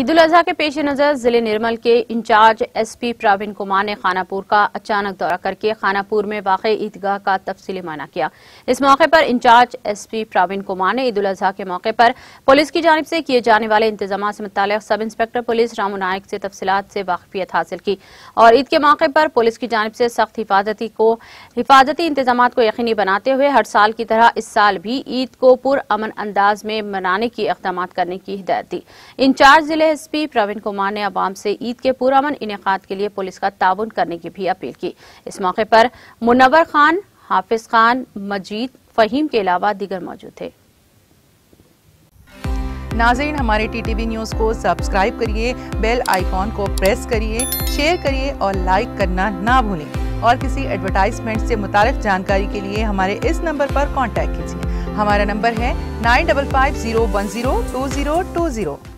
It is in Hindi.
ईद उल अज़ा के पेश नज़र जिले निर्मल के इंचार्ज एसपी प्रवीण कुमार ने खानापुर का अचानक दौरा करके खानापुर में वाक़ ईदगाह का तफसीली माना किया। इस मौके पर इंचार्ज एसपी प्रवीण कुमार ने ईद उल अज़ा के मौके पर पुलिस की जानिब से किए जाने वाले इंतजाम से मुतालिक सब इंस्पेक्टर पुलिस रामुनायक से तफसीलात से वाकफियत हासिल की और ईद के मौके पर पुलिस की जानिब से सख्त हिफाजती इंतजाम को यकीनी बनाते हुए हर साल की तरह इस साल भी ईद को पुरअमन अंदाज में मनाने के इक़दाम करने की हिदायत दी। इंचार्ज एसपी प्रवीण कुमार ने आवाम से ईद के पुरअमन इनेकाद के लिए पुलिस का ताबुन करने की भी अपील की। इस मौके पर मुनव्वर खान, हाफिज खान, मजीद, फहीम के अलावा दीगर मौजूद थे। नाज़रीन, हमारे टीटीवी न्यूज़ को सब्सक्राइब करिए, बेल आइकॉन को प्रेस करिए, शेयर करिए और लाइक करना ना भूलें। और किसी एडवर्टाइजमेंट से मुतालिक जानकारी के लिए हमारे इस नंबर पर कॉन्टैक्ट कीजिए। हमारा नंबर है 9550102020।